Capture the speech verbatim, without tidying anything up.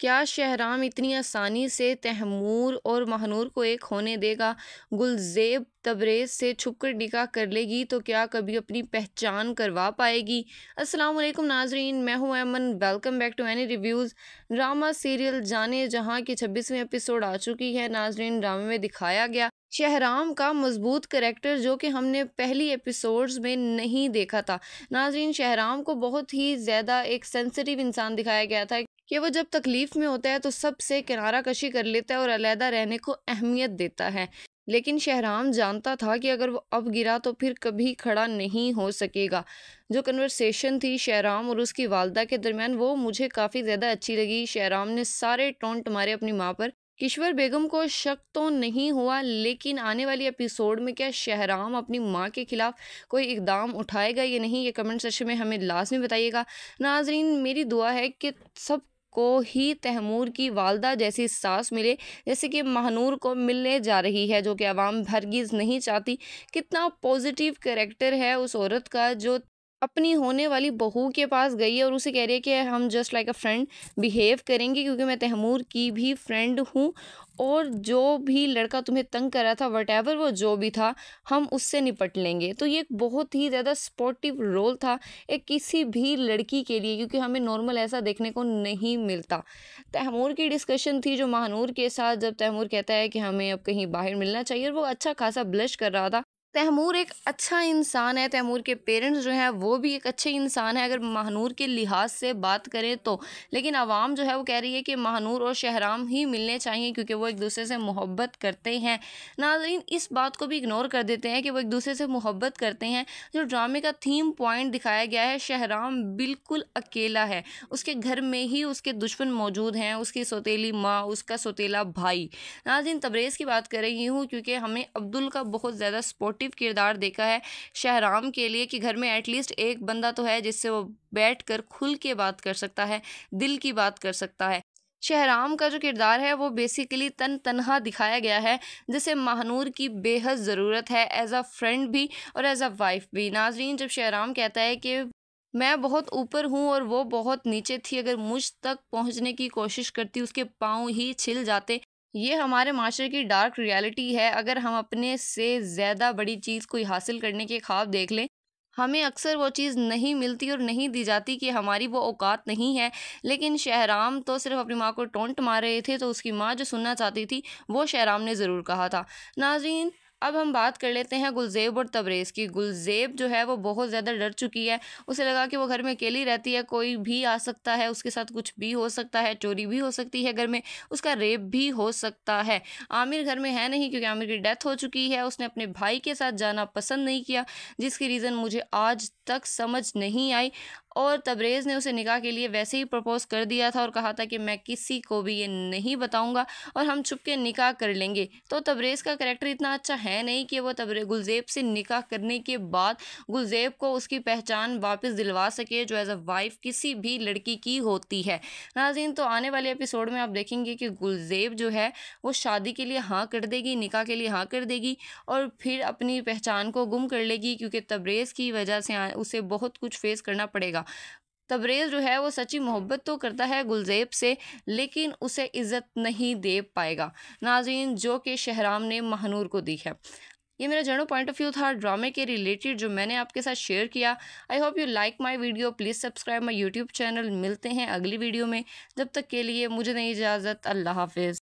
क्या शहराम इतनी आसानी से तहमूर और महनूर को एक होने देगा? गुलज़ेब तबरेज़ से छुपकर निकाह कर लेगी तो क्या कभी अपनी पहचान करवा पाएगी? अस्सलाम वालेकुम नाजरीन, मैं हूं Aiman, welcome back to any reviews. Drama serial जाने जहां की छब्बीसवीं एपिसोड आ चुकी है। नाजरीन, ड्रामे में दिखाया गया शहराम का मजबूत करैक्टर जो कि हमने पहली एपिसोड्स में नहीं देखा था। नाजरीन, शहराम को बहुत ही ज़्यादा एक सेंसिटिव इंसान दिखाया गया था कि वो जब तकलीफ़ में होता है तो सबसे किनारा कशी कर लेता है और अलहदा रहने को अहमियत देता है। लेकिन शहराम जानता था कि अगर वो अब गिरा तो फिर कभी खड़ा नहीं हो सकेगा। जो कन्वर्सेशन थी शहराम और उसकी वालदा के दरमियान, वो मुझे काफ़ी ज़्यादा अच्छी लगी। शहराम ने सारे टोंट मारे अपनी माँ पर। किश्वर बेगम को शक तो नहीं हुआ, लेकिन आने वाली एपिसोड में क्या शहराम अपनी माँ के खिलाफ कोई इकदाम उठाएगा या नहीं, ये कमेंट सेक्शन में हमें लाजमी बताइएगा। नाजरीन, मेरी दुआ है कि सब को ही तहमूर की वालदा जैसी सास मिले जैसे कि महनूर को मिलने जा रही है, जो कि आवाम हरगिज़ नहीं चाहती। कितना पॉजिटिव कैरेक्टर है उस औरत का जो अपनी होने वाली बहू के पास गई है और उसे कह रही है कि हम just like a friend behave करेंगे, क्योंकि मैं तहमूर की भी फ्रेंड हूँ और जो भी लड़का तुम्हें तंग कर रहा था, व्हाटएवर वो जो भी था, हम उससे निपट लेंगे। तो ये एक बहुत ही ज़्यादा सपोर्टिव रोल था एक किसी भी लड़की के लिए, क्योंकि हमें नॉर्मल ऐसा देखने को नहीं मिलता। तहमूर की डिस्कशन थी जो महनूर के साथ, जब तहमूर कहता है कि हमें अब कहीं बाहर मिलना चाहिए और वो अच्छा खासा ब्लश कर रहा था। तैमूर एक अच्छा इंसान है, तैमूर के पेरेंट्स जो हैं वो भी एक अच्छे इंसान है अगर महनूर के लिहाज से बात करें तो। लेकिन आवाम जो है वो कह रही है कि महनूर और शहराम ही मिलने चाहिए क्योंकि वो एक दूसरे से मोहब्बत करते हैं। नाज़रीन, इस बात को भी इग्नोर कर देते हैं कि वो एक दूसरे से मोहब्बत करते हैं। जो ड्रामे का थीम पॉइंट दिखाया गया है, शहराम बिल्कुल अकेला है, उसके घर में ही उसके दुश्मन मौजूद हैं, उसकी सौतेली माँ, उसका सौतेला भाई। नाज़रीन, तबरेज़ की बात कर रही हूँ क्योंकि हमें अब्दुल का बहुत ज़्यादा सपोर्ट किरदार देखा है शहराम के लिए कि घर में एटलीस्ट एक बंदा तो है जिससे वो बैठकर खुल के बात कर सकता है, दिल की बात कर सकता है। शहराम का जो किरदार है वो बेसिकली तन तनहा दिखाया गया है, जिसे महनूर की बेहद ज़रूरत है, एज अ फ्रेंड भी और एज अ वाइफ भी। नाजरीन, जब शहराम कहता है कि मैं बहुत ऊपर हूँ और वो बहुत नीचे थी, अगर मुझ तक पहुँचने की कोशिश करती उसके पाँव ही छिल जाते। ये हमारे माशरे की डार्क रियलिटी है। अगर हम अपने से ज़्यादा बड़ी चीज़ कोई हासिल करने के ख्वाब देख लें, हमें अक्सर वो चीज़ नहीं मिलती और नहीं दी जाती कि हमारी वो औकात नहीं है। लेकिन शहराम तो सिर्फ अपनी माँ को टोंट मार रहे थे, तो उसकी माँ जो सुनना चाहती थी वो शहराम ने ज़रूर कहा था। नाज़रीन, अब हम बात कर लेते हैं गुलज़ेब और तबरेज़ की। गुलज़ेब जो है वो बहुत ज़्यादा डर चुकी है, उसे लगा कि वो घर में अकेली रहती है, कोई भी आ सकता है, उसके साथ कुछ भी हो सकता है, चोरी भी हो सकती है घर में, उसका रेप भी हो सकता है। आमिर घर में है नहीं क्योंकि आमिर की डेथ हो चुकी है। उसने अपने भाई के साथ जाना पसंद नहीं किया, जिसकी रीज़न मुझे आज तक समझ नहीं आई। और तबरेज़ ने उसे निकाह के लिए वैसे ही प्रपोज़ कर दिया था और कहा था कि मैं किसी को भी ये नहीं बताऊंगा और हम छुप के निकाह कर लेंगे। तो तबरेज़ का करैक्टर इतना अच्छा है नहीं कि वो तबरे गुलज़ेब से निकाह करने के बाद गुलज़ेब को उसकी पहचान वापस दिलवा सके जो एज़ अ वाइफ किसी भी लड़की की होती है। नाज़रीन, तो आने वाले एपिसोड में आप देखेंगे कि गुलज़ेब जो है वो शादी के लिए हाँ कर देगी, निकाह के लिए हाँ कर देगी और फिर अपनी पहचान को गुम कर लेगी, क्योंकि तबरेज़ की वजह से उसे बहुत कुछ फेस करना पड़ेगा। तबरेज़ जो है वो सच्ची मोहब्बत तो करता है गुलज़ेब से, लेकिन उसे इज़्ज़त नहीं दे पाएगा नाज़रीन, जो कि शहराम ने महनूर को दी है। ये मेरा जनरल पॉइंट ऑफ व्यू था ड्रामे के रिलेटेड जो मैंने आपके साथ शेयर किया। I hope you like my video. Please subscribe my YouTube channel. मिलते हैं अगली वीडियो में, जब तक के लिए मुझे नहीं इजाज़त। अल्लाह हाफिज़।